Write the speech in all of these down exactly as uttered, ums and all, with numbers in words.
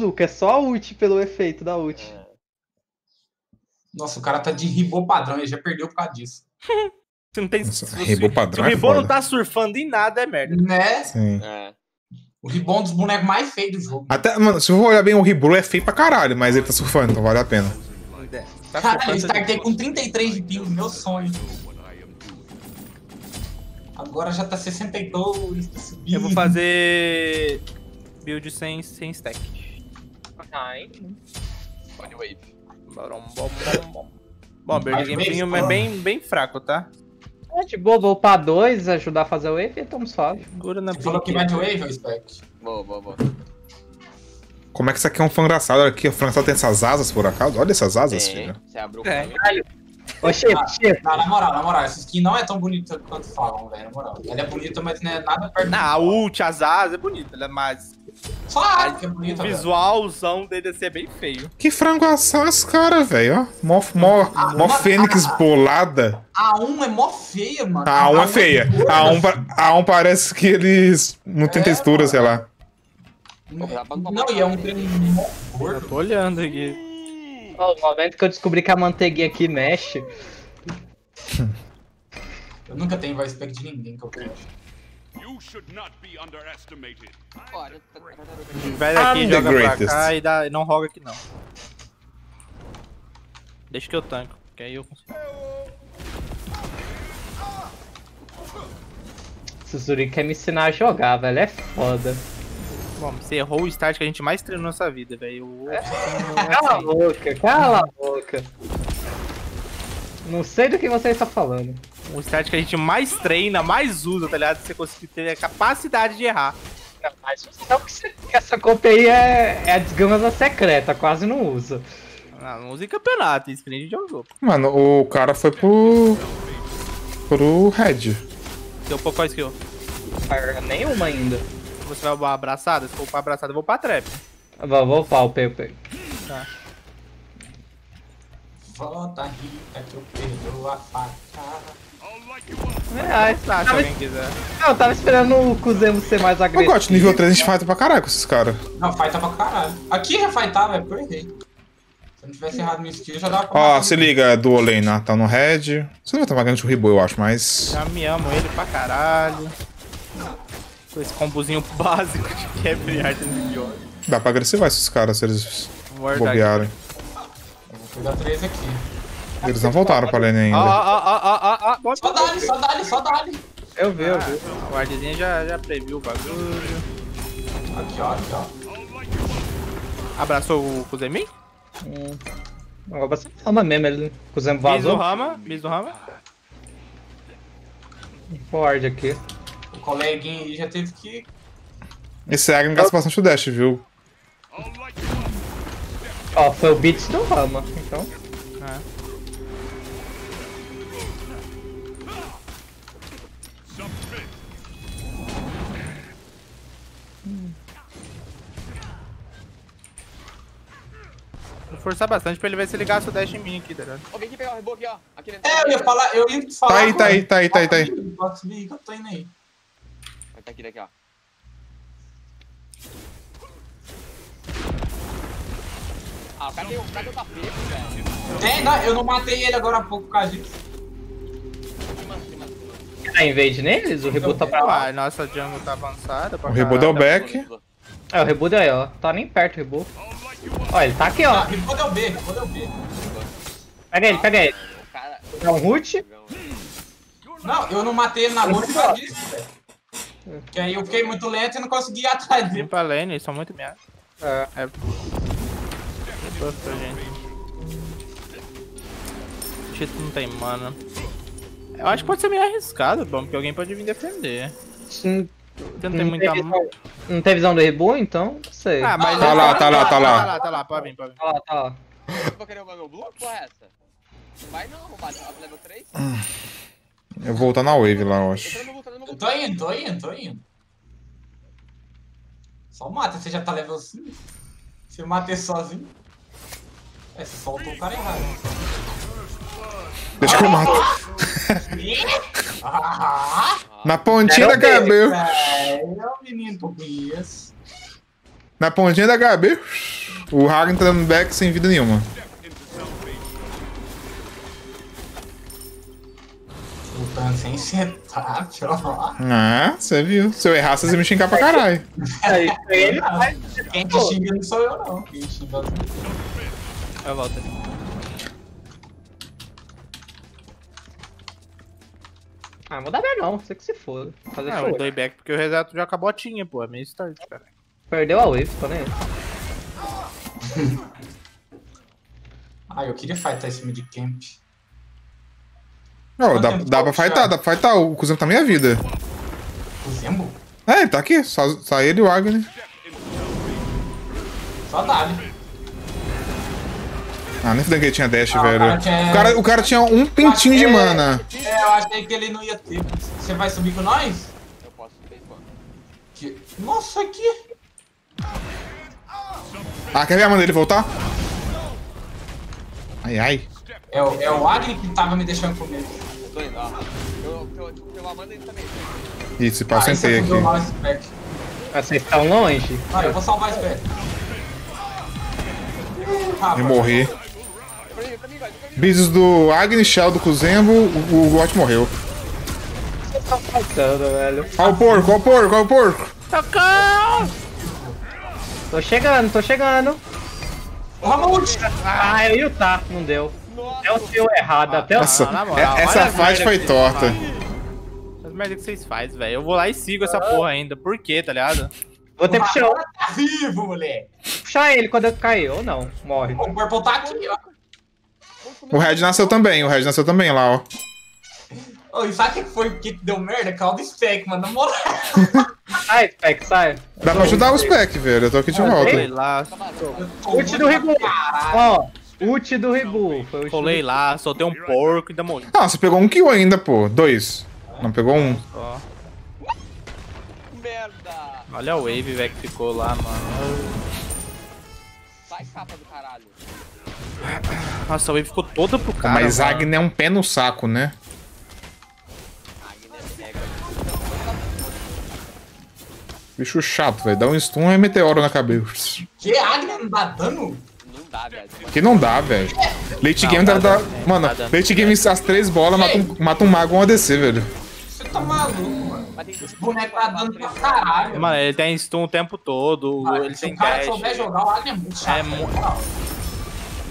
bazuca, é só a ult pelo efeito da ult. É. Nossa, o cara tá de ribô padrão, ele já perdeu por causa disso. Você não tem... Nossa, se, se, padrão, se o ribô é não tá surfando em nada, é merda. Né? Sim. É. O ribô é um dos bonecos mais feios do jogo. Até, mano, se eu olhar bem, o ribô é feio pra caralho, mas ele tá surfando, então vale a pena. Tá cara, eu startei com trinta e três de ping, meu sonho. Agora já tá sessenta e dois, tá subindo. Eu vou fazer build sem, sem stack. Fine. Body wave. Bom, bom, bom. Bom, build game é bem, bem fraco, tá? É de boa, vou upar dois, ajudar a fazer o wave e tamo suave. Você falou que vai de wave ou stack? Boa, boa, boa. Como é que isso aqui é um fangraçado? Olha aqui, o fangraçado tem essas asas, por acaso? Olha essas asas, é, filho. Você abriu o é. Caralho. Ô, chefe, ah, chefe. Na moral, na moral, essa skin não é tão bonita quanto falam, velho, na moral. Ela é bonita, mas não é nada perto. Ah, a ult, as asas é bonita, ela é mais... Claro que é bonita, o visualzão velho. Dele assim é bem feio. Que frango assado esse cara, velho, ó. Mó, mó, a mó uma, fênix a, bolada. A um é mó feia, mano. A, a um é feia. A um, a um parece que eles não tem é, textura, mano. Sei lá. Não, não, e é um treino mó gordo. Eu tô olhando aqui. No momento que eu descobri que a manteiguinha aqui mexe. Eu nunca tenho voz pack de ninguém que eu quero. Velho aqui, I'm joga pra cá e dá, não roga aqui não. Deixa que eu tanco, que aí eu consigo. Suzuri quer me ensinar a jogar, velho, é foda. Bom, você errou o start que a gente mais treinou na nossa vida, velho. É. Cala a boca, cala a boca. Não sei do que você está falando. O start que a gente mais treina, mais usa, tá ligado? Você conseguir ter a capacidade de errar. Não, mas então, essa copa aí é, é a desgama secreta, quase não usa. Não, não usa em campeonato, isso que a gente já usou. Mano, o cara foi pro... pro Red. Deu pouco qual skill? Nenhuma ainda. Você vai upar abraçada? Se for upar abraçada, eu vou upar trap. Vou, vou upar o P P. Tá. Volta, Rita, que eu perdo a facada. É, está, se alguém quiser. Não, eu tava esperando o Kuzemo ser mais agressivo. Eu gosto, nível três a gente fighta pra caralho com esses caras. Não, fighta pra caralho. Aqui já fightava, é por errei. Se eu não tivesse errado meu skill, eu já dava pra... Ó, oh, se liga, do Oleina, tá no red. Você não vai tomar grande o Ribô, eu acho, mas... Já me amo ele pra caralho. Com esse combozinho básico de quebra e arte no pior. Dá pra agressivar esses caras se eles bobearem. Eu vou pegar três aqui. Eles não voltaram pra lane ainda. Ó, ó, ó, ó, ó. Só dá-lhe, só dá-lhe, só dá-lhe. Eu vi, eu vi. Ah, o guardezinho já, já previu o bagulho. Aqui, ó, aqui, ó. Abraçou o Kuzemin? Hum. Eu abracei o Rama mesmo, ele. O Kuzemin vazou. Bis do Rama, bis do Rama. Ward aqui. O coleguinha aí já teve que... Esse Agni gasta bastante o dash, viu? Ó, oh, foi o Beats do Rama, então... É. Vou forçar bastante pra ele ver se ele gasta o dash em mim aqui, tá ligado? Alguém que pegar o rebo aqui, ó. Aqui dentro. É, eu ia falar... Eu ia falar... Tá aí, tá aí, tá aí, tá aí, tá aí. Eu tô indo aí. Tá aqui, daqui, ó. Ah, cadê o cara tá preso, velho? Tem, não, eu não matei ele agora há pouco por causa disso. Tá invade neles? O Reboot tá pra lá. Ah, nossa, a jungle tá avançada. O Reboot deu back. É, o Reboot aí, ó. Tá nem perto o Reboot. Ó, ele tá aqui, ó. Reboot deu B, Reboot deu B. Pega ele, pega ele. Dá um root. Não, eu não matei ele na lua por causa disso, velho. Que aí eu fiquei muito lento e não consegui ir atrás dele. Vem pra lane, eles são muito merda. É. É. Poxa, gente. Tito não tem mana. Eu acho que pode ser meio arriscado, bom, porque alguém pode vir defender. Sim. Você não, não tem muita visão. Não tem visão do Rebo, então? Não sei. Ah, mas tá, lá, tá, lá, tá, lá, tá lá, tá lá. Tá lá, pode vir, pode vir. Tá lá, tá lá. Eu vou querer o meu blue, porra é essa? Vai não, vou bater o level três. Eu vou voltar na wave lá, eu acho. Eu tô indo, tô indo, tô indo. Só mata, você já tá level cinco. Se eu matei sozinho. É, você soltou o cara errado. Deixa que eu mato. Na pontinha da cabeça. É, o menino que eu conheço. Na pontinha da H B, o Hagen tá dando back sem vida nenhuma. Lutando sem setup, ó. Ah, você viu. Se eu errar, você me xingar pra caralho. Quem te xinga não sou eu, não. Quem te xinga não sou eu. Eu volto ali. Ah, vou dar back não, você que se foda. Fazer ah, eu dei back porque o reset já acabou a tinha, pô. É meio start, cara. Perdeu a wave, tô nem. Ah, eu queria fightar esse mid camp. Não, dá, dá pra fightar, dá pra fightar. O Kuzembo tá meia vida. Kuzembo? É, ele tá aqui. Só, só ele e o Agni. Só dá, né? Ah, nem sei que ele tinha dash, ah, velho. O cara, tinha... O, cara, o cara tinha um pintinho achei... de mana. É, eu achei que ele não ia ter. Você vai subir com nós? Eu posso subir, mano. Que... Nossa, que... Ah, quer ver a mana dele voltar? Ai, ai. É o, é o Agni que tava me deixando com medo. Eu tô indo, ó. Eu, eu, eu, eu amando ele também. Ih, se passa, sentei aqui. Ah, vocês estão longe? Ah, eu vou salvar esse back. Eu morri. Bisos do Agni, Shell do Kuzembo, o Gotti morreu. Você tá faltando, velho. Olha o porco, olha o porco, olha o porco. Socorro! Tô chegando, tô chegando. Ah, eu ia o tap, não deu. É o seu errado, até o seu. Essa fase foi torta. As merda que vocês fazem, velho. Eu vou lá e sigo essa porra ainda. Por quê, tá ligado? Vou ter que puxar ele. Tá vivo, moleque. Puxar ele quando eu cair, ou não. Morre. O Purple tá aqui, ó. O Red nasceu também, o Red nasceu também lá, ó. Ô, e sabe o que foi o que deu merda? Calma o Spec, mano. Na moral. Sai, Spec, sai. Dá pra ajudar o Spec, velho. Eu tô aqui de volta. Ult do Ribu. Ó, ult do Ribu. Colei lá, soltei um porco e ainda morri. Ah, você pegou um kill ainda, pô. Dois. Não, pegou um. Merda. Olha a wave, velho, que ficou lá, mano. Sai, capa do caralho. Nossa, a wave ficou toda pro cara. Mas Agni é um pé no saco, né? Bicho chato, velho. Dá um stun e meteoro na cabeça. Que Agni não dá dano? Não dá, velho. Que não dá, velho. Late game dá. Mano, late game as três bolas mata um mago um A D C, velho. Você tá maluco? Esse boneco tá dando pra caralho. Mano, ele tem stun o tempo todo. Ah, ele se tem o cara souber jogar, o Agni é muito chato. É muito...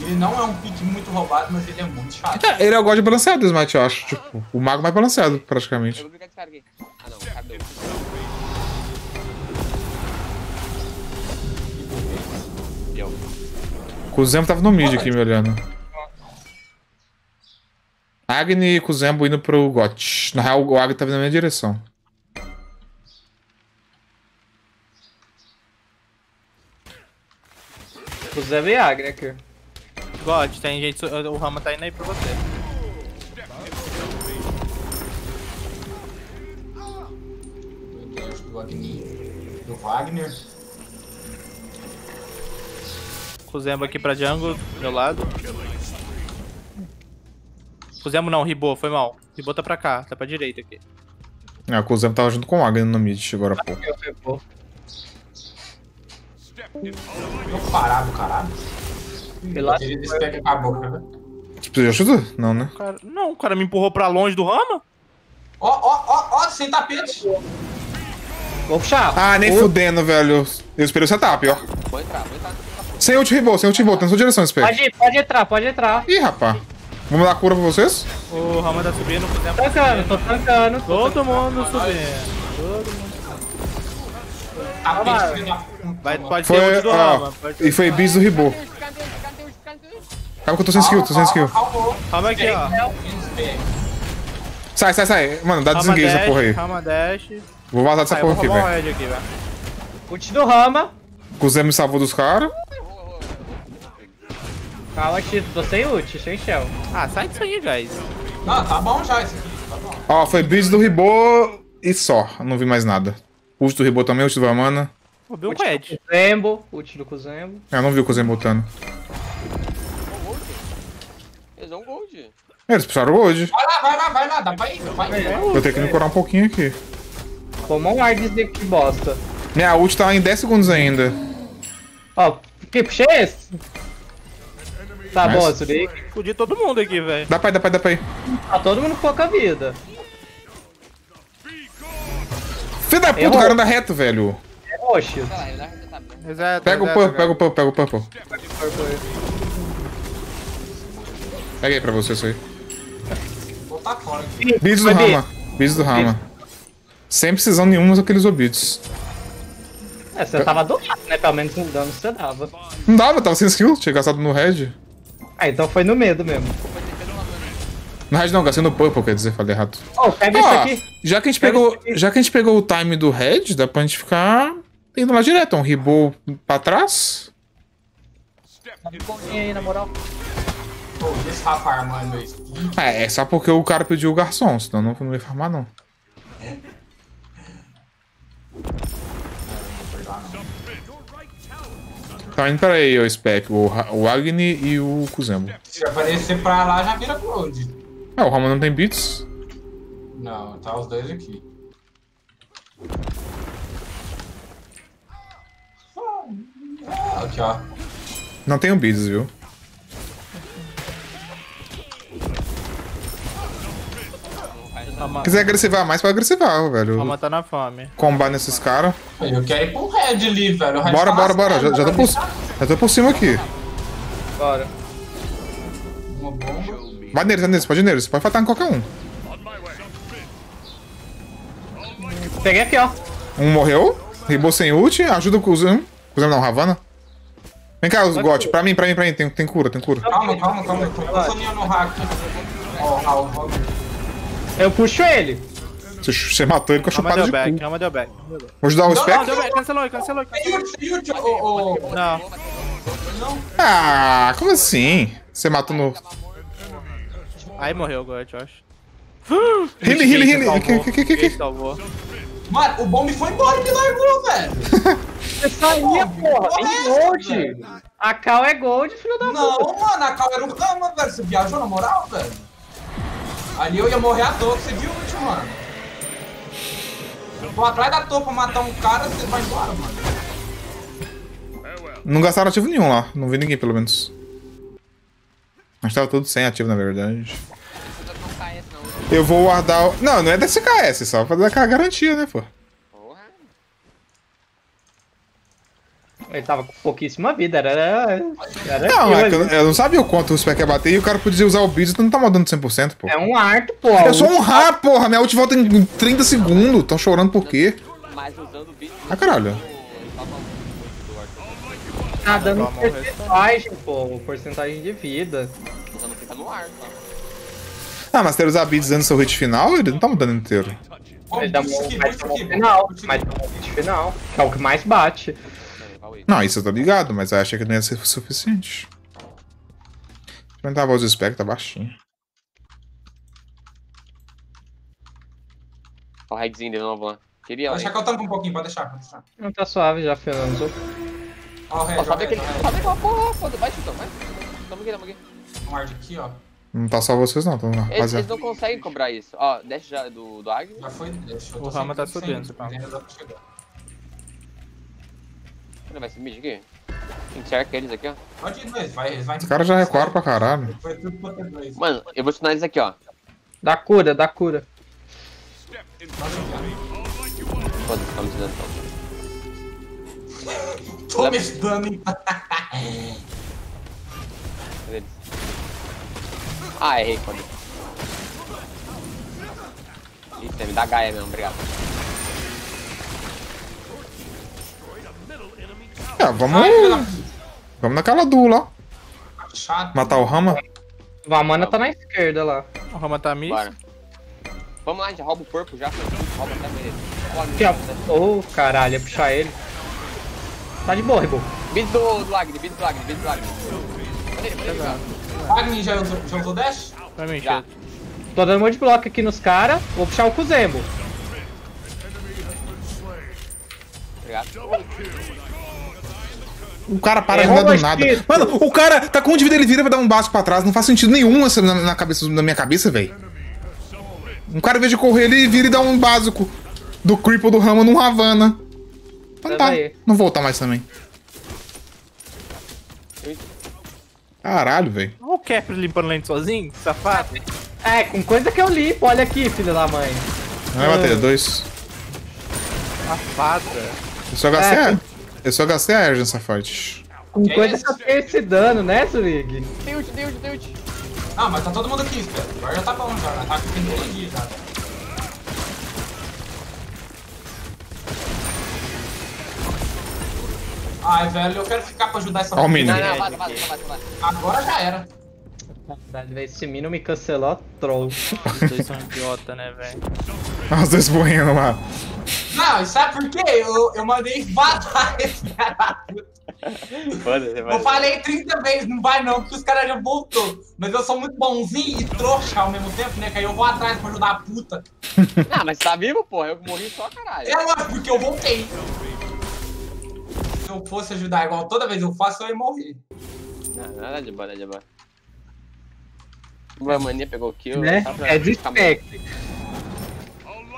Ele não é um pick muito roubado, mas ele é muito chato. É, ele é o God balanceado, Smite, eu acho. Tipo, o mago mais balanceado, praticamente. Eu vou pegar aqui. Ah, não, cadê o... Kuzembo tava no mid aqui, me olhando. Agni e Kuzembo indo pro Got. Na real, o Agni tava na minha direção. Kuzembo e Agni aqui. God, tem gente. O Rama tá indo aí pra você. Do Agni. Do Wagner. Kuzembo aqui pra jungle, do meu lado. Kuzembo não, Ribô, foi mal. Ribô tá pra cá, tá pra direita aqui. É, o Kuzembo tava junto com o Agni no mid agora há pouco. Tô parado, caralho. Você já chutou? Não, né? O cara... Não, o cara me empurrou pra longe do Rama. Ó, ó, ó, ó, sem tapete. Vou puxar. Ah, nem o... fudendo, velho. Eu esperei o setup, ó. Vou entrar, vou entrar. Sem ult revolt, sem ult revolt, na sua direção, Spec. Pode ir, pode entrar, pode entrar. Ih, rapaz. Vamos dar cura pra vocês? O Rama tá subindo, o Kuzembo tá subindo. Tô trancando, todo tô mundo subindo. Todo mundo. Vai, pode foi, ser do Rama. E foi bis do Ribô. Calma que eu tô sem skill, tô sem skill. Calma aqui, ó. Sai, sai, sai. Mano, dá desengage essa porra aí. Rama dash. Vou vazar dessa ah, porra aqui, velho. Ult do Rama. Kuzembo me salvou dos caras. Calma, Tito, tô sem ult, sem shell. Ah, sai disso aí, guys. Não, tá bom já isso aqui, tá bom. Ó, foi bis do Ribô e só. Não vi mais nada. Ult do Ribô também, ult do Vamana. Roubei o Red. Kuzembo, ult do Kuzembo. Eu não vi o Kuzembo botando. Eles dão gold. Eles precisaram gold. Vai lá, vai lá, vai lá, dá pra ir, vai ir. Vou ter que me curar um pouquinho aqui. Tomou um ar desse daqui, bosta. Minha ult tá em dez segundos ainda. Ó, keep chase. Tá nice. Bom, Zurich. Fudir todo mundo aqui, velho. Dá pra ir, dá pra ir, dá pra ir. Tá todo mundo com pouca vida. Filho da puta, o cara anda reto, velho. É roxo. Exato, pega, exato, o purple, pega o purple, pega o purple, pega o purple. Pega aí pra você isso aí. Bis do Rama. Bis do Rama. Sem precisão nenhuma daqueles obídios. É, você eu... tava doado, né? Pelo menos um dano você dava. Não dava, tava sem skill, tinha gastado no red. Ah, então foi no medo mesmo. No red não, gastei no purple, quer dizer, falei errado. Oh, pega ah, isso aqui. Já que, a gente pegou, aqui. já que a gente pegou o time do red, dá pra gente ficar indo lá direto. Um reboot pra trás. Aí, na moral. Pô, deixa eu farmar meu skin. É, é só porque o cara pediu o garçom, senão não, não ia farmar não. Tá indo pra aí, o Spec, o, o Agni e o Kuzembo. Se aparecer pra lá, já vira Gold. Ah, o Rama não tem beats? Não, tá os dois aqui. Aqui, ó. Não tem um beats, viu? Se quiser agressivar mais, pode agressivar, velho. Vou matar na fome. Combar nesses caras. Eu quero ir pro red ali, velho. Red bora, bora, bora. Já, já, tô por, já tô por cima aqui. Bora. Uma bomba. Vai nele, vai nele. Você pode ir nele. Você pode fatar em qualquer um. Peguei aqui, ó. Um morreu. Ribou sem ult. Ajuda o Kuzum. Kuzum não, Ravana. Vem cá, os Got. Pra mim, pra mim, pra mim. Tem, tem cura, tem cura. Calma, calma, calma. Eu tô funcionando no hack. Ó, Raul, Raul. Eu puxo ele. Você, você matou ele com a chupada de back, cu. Calma, deu back. Vou ajudar o Spec? Não, deu back. Cancelou ele, cancelou ele. Não. Ah, como assim? Você matou no... Aí morreu o Gort, eu acho. Healy, healy, healy. Que, que, que, que? Mano, o bomb foi embora e me largou, velho. Você saía, porra. Tem gold. A Cal é gold, filho da puta. Não, mano, a Cal era um Rama, velho. Você viajou na moral, velho? Ali eu ia morrer à toa, você viu o último, mano. Eu vou atrás da toa pra matar um cara, você vai embora, mano. Não gastaram ativo nenhum lá, não vi ninguém pelo menos. Mas tava tudo sem ativo na verdade. Eu vou guardar o... Não, não é desse K S, só pra dar aquela garantia, né, pô. Ele tava com pouquíssima vida, era... era não, é que eu, eu não sabia o quanto o Spec ia bater e o cara podia usar o Beast, então não tá mandando cem por cento, pô. É um arto, pô. Eu sou um Ra, porra, minha ult volta em trinta segundos, tô chorando por quê? Mas usando o Beast... Ah, caralho. Tá dando porcentagem, pô, porcentagem de vida. Usando fica no arco, ah, mas se ele usar Beast dando seu hit final, ele não tá mudando inteiro. Ele dá um hit final, mas dá um hit final, que é o que mais bate. Não, isso eu tô ligado, mas eu achei que não ia ser o suficiente. Experimentar a voz do Spec, tá baixinho. Ó o raidzinho dele novo lá. Queria, ó. Deixa que eu tanco um pouquinho, pode deixar, pode deixar. Não tá suave já, Fernando. Ó o raid, ó. Sabe aquela porra, foda. Vai, chuta, vai. Tamo aqui, tamo aqui. Um hard aqui, ó. Não tá só vocês não, tamo lá, rapaziada. Eles não conseguem comprar isso. Ó, dash já do Agni. Já foi, deixa. O Rama tá subindo, você pá. Ele vai subir aqui? Encerca eles aqui, ó. Pode ir, dois, vai, eles vão. Os caras já recuaram pra caralho. Mano, eu vou ensinar eles aqui, ó. Dá cura, dá cura. Foda-se, tá me dando então. Tô me dando. Ah, errei, foda-se. Isso, me dá H E mesmo, obrigado. É, vamos. Ai, pela... Vamos naquela duo lá. Chato. Matar o Rama. O Amanda tá na esquerda lá. O Rama tá mid. Vamos lá, já rouba o corpo já. Rouba até mesmo. Ô, caralho, é puxar ele. Tá de boa, Ribo. Bid do, do Agni, bid do Agni, bid do Agni. Agni já usou dash? Pra mim, já. Tô dando um monte de bloco aqui nos caras. Vou puxar o Kuzembo. Obrigado. O cara para de andar do nada. Isso. Mano, o cara tá com o indivíduo, ele vira pra dar um básico pra trás. Não faz sentido nenhum essa na, na, cabeça, na minha cabeça, velho. Um cara, em vez de correr, ele vira e dá um básico do Cripple do Rama num Ravana. Então tá. Não vou voltar mais também. Caralho, velho. Olha o Cap limpando lente sozinho, safado. É, com coisa que eu limpo. Olha aqui, filho da mãe. Vai, ah, Matheus, dois. Safado. Eu só gastei é, a... Com... Eu só gastei a Ergen nessa fight. Com que coisa é que eu tenho esse dano, né, Zurig? Tem ult, tem ult, tem ult. Ah, mas tá todo mundo aqui, espera. Agora já tá bom, já. Tá com tecnologia, já. Ai, velho, eu quero ficar pra ajudar essa... Ó, mina. Não, não, bate, bate, bate, bate. Agora já era. Esse mino me cancelou, troll. Os dois são idiota, né, velho? Ah, os dois morrendo lá. Não, sabe por quê? Eu, eu mandei matar esse caralho. Eu falei trinta vezes, não vai não, porque os caras já voltou. Mas eu sou muito bonzinho e trouxa ao mesmo tempo, né? Que aí eu vou atrás pra ajudar a puta. Não, mas tá vivo, porra? Eu morri só, caralho. É, mano, porque eu voltei. Se eu fosse ajudar igual toda vez eu faço, eu ia morrer. Não, nada de boa, nada de boa. Uma mania pegou o kill, né? É de spec.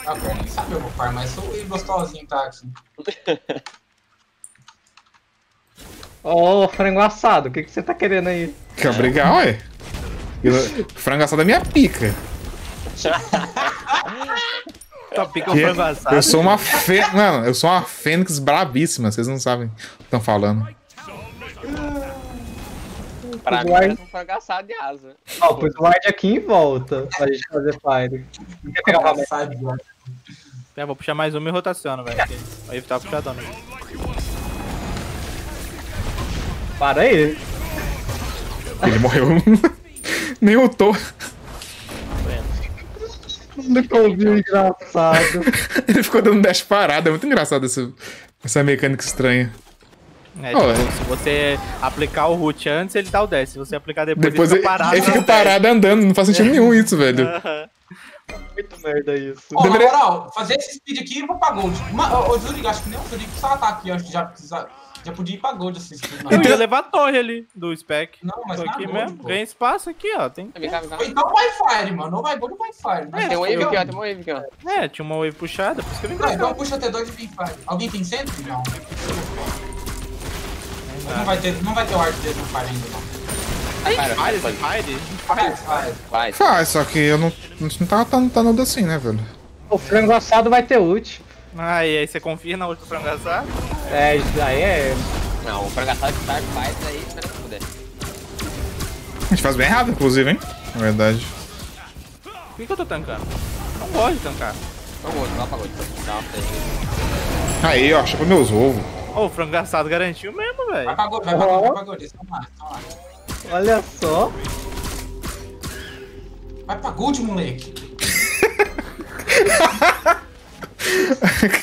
Ah, pô, nem sabe eu vou farmar, mas sou eu gostosinho, tá aqui. Ó, oh, frango assado, o que, que você tá querendo aí? Quer brigar, ué? Frango assado é minha pica. Tá pica o frango assado. Eu sou uma fe... Não, eu sou uma fênix brabíssima, vocês não sabem o que estão falando. Pra mim parece um frango assado de asa. Ó, pôs o ward aqui em volta pra gente fazer fire. Não quer pegar uma mensagem de lado. É, vou puxar mais uma e rotaciono, velho. Aí ele tá puxadão. Para aí. Ele morreu. Nem eu tô. Não tô ouvindo, engraçado. Ele ficou dando dash parada. É muito engraçado essa, essa mecânica estranha. É, oh, tipo, é. Se você aplicar o root antes, ele dá o dash. Se você aplicar depois, depois ele fica parado. Ele fica parado andando, não faz sentido é. nenhum isso, velho. Muito merda isso. Ô, oh, Deveria... na moral, fazer esse speed aqui e vou pra gold. Ô, Zurig, acho que nem o Zurig precisava estar aqui, acho que já precisava. Já podia ir pra gold assim. Eu ia levar a torre ali do spec. Não, mas aqui gold, mesmo. Pô. Ganha espaço aqui, ó. Tem... Então vai fire, mano. Não vai gold, vai fire. Né? É, tem um wave aqui, ó. Tem uma wave aqui, ó. É, tinha uma wave puxada, por isso que eu vim pra cá. Então puxa T dois e vem fire. Alguém tem centro? Não. Não, não vai ter, não vai ter o arte dele no fire ainda, não. Aí, fire, fire, fire, fire. Faz, faz, só que eu não, não tava tanto assim, né, velho? O frango assado vai ter ult. Ah, e aí você confia na ult do frango assado? É, isso daí é... Não, o frango assado que faz, faz aí, espera que puder. A gente faz bem errado, inclusive, hein? Na verdade. Por que, que eu tô tankando? Não gosto de tankar. Não gosto, não apagou de tancar. Aí, ó, chupa meus ovos. Ô, oh, o frango assado garantiu mesmo, velho. Apagou, vai apagou, vai apagou, isso, calma, calma. Olha só. Vai pra gold, moleque.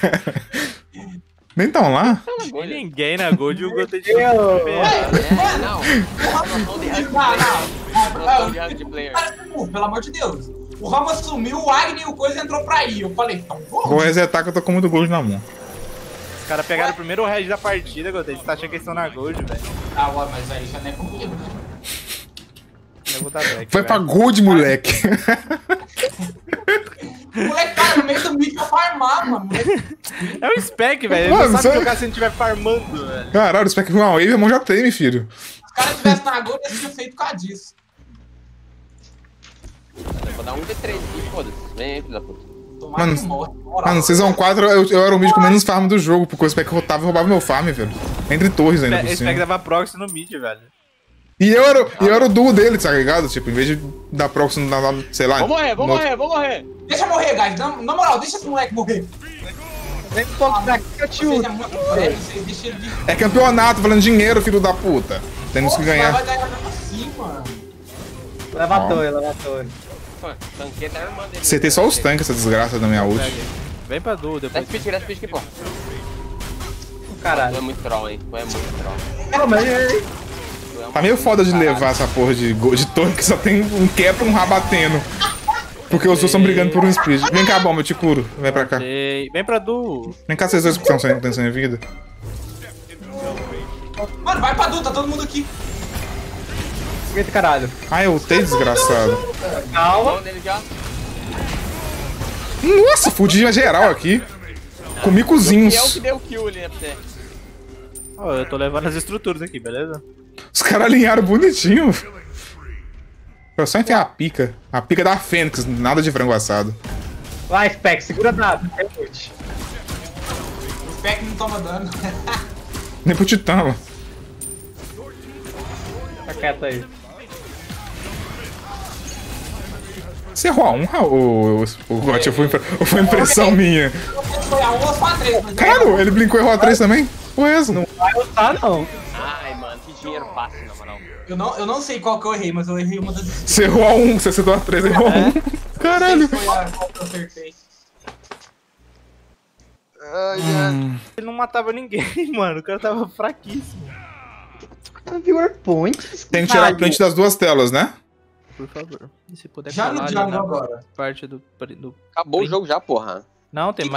Cara, nem tão lá. Não, ninguém na gold e o Gold de é, não. Pelo amor de Deus. O Rama sumiu, o Agni e o Coisa entrou pra aí. Eu falei, então vou. Vou resetar que eu tô com muito gold na mão. Os caras pegaram o primeiro red da partida, Gold. Eles tá achando que eles estão na gold, velho. Ah, ué, mas aí já não é comigo, né? Back, vai véio. Pra gold, moleque. Moleque, cara, no meio do bicho pra farmar, mano. É um spec, velho. Ele não sabe jogar se a gente estiver farmando, velho. Caralho, o spec foi uma wave, a mão já treme, filho. Se os caras tivessem na gold, eles tinham feito por causa disso. Eu vou dar um V três aqui, foda-se. Vem aí, filho da puta. Tomar mano, morte, mano, Season quatro eu, eu era o mid com menos farm do jogo, porque o spec rotava e roubava meu farm, velho. Entre torres ainda por cima. O spec dava proxy no mid, velho. E eu era, eu era o duo dele, tá ligado? Tipo, em vez de dar proxy no, sei lá... Vou morrer, vou morrer, vou morrer! Deixa eu morrer, guys! Na, na moral, deixa esse moleque morrer! Vem pro ponto daqui que eu te uso! É campeonato, falando dinheiro, filho da puta! Temos que ganhar. Vai dar assim, mano. Leva a torre, leva a torre. Acertei só os tanques, essa desgraça da minha ult. Vem pra duo, depois... Dá speed, dá speed aqui, pô. Caralho. Tu é muito troll, hein? Tu é muito troll. Tomei! Tá meio foda de caralho. Levar essa porra de, de torre que só tem um cap e um rabatendo. Porque os dois estão brigando por um split. Vem cá, bomba, eu te curo. Vem pra cá. Vem pra duo. Vem cá, vocês dois que estão sem, sem vida. Mano, vai pra duo, tá todo mundo aqui. Eita, caralho. Ai, eu ultei, desgraçado. Calma. Nossa, fudi geral aqui. Comi cozinhos. Eu que dei o kill ali, né? Eu tô levando as estruturas aqui, beleza? Os caras alinharam bonitinho. Eu só enfiar a pica. A pica da Fênix, nada de frango assado. Vai, Spec, segura nada. É útil. O Spec não toma dano. Nem pro Titã. Tá quieto aí. Você errou a um, Raul? O Gotti, foi impressão minha. Foi a um ou foi a três? Claro, ele brincou e errou a três também? Foi essa. Não vai lutar, não. Ai, mano, que dinheiro fácil, na moral. Eu não, eu não sei qual que eu errei, mas eu errei uma das... Você errou a um, você acertou a três, errou a um. Caralho. Qual que eu acertei? Ele não matava ninguém, mano. O cara tava fraquíssimo. Viewer point. Tem que tirar a print das duas telas, né? Por favor. E se puder já no jogo agora. Parte do, do... Acabou print. O jogo já, porra. Não, tem mais.